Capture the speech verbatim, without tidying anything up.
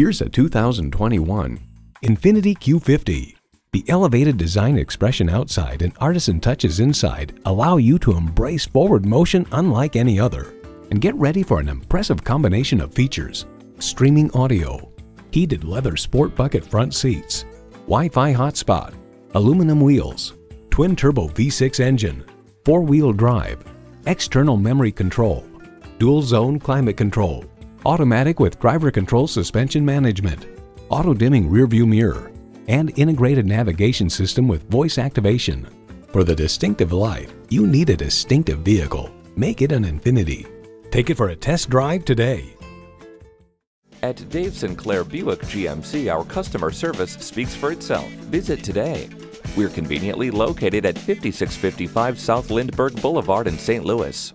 Here's a two thousand twenty-one Infiniti Q fifty. The elevated design expression outside and artisan touches inside allow you to embrace forward motion unlike any other. And get ready for an impressive combination of features: streaming audio, heated leather sport bucket front seats, Wi-Fi hotspot, aluminum wheels, twin turbo V six engine, four-wheel drive, external memory control, dual zone climate control, automatic with driver control suspension management, auto dimming rear view mirror, and integrated navigation system with voice activation. For the distinctive life, you need a distinctive vehicle. Make it an Infiniti. Take it for a test drive today. At Dave Sinclair Buick G M C, our customer service speaks for itself. Visit today. We're conveniently located at fifty-six fifty-five South Lindbergh Boulevard in Saint Louis.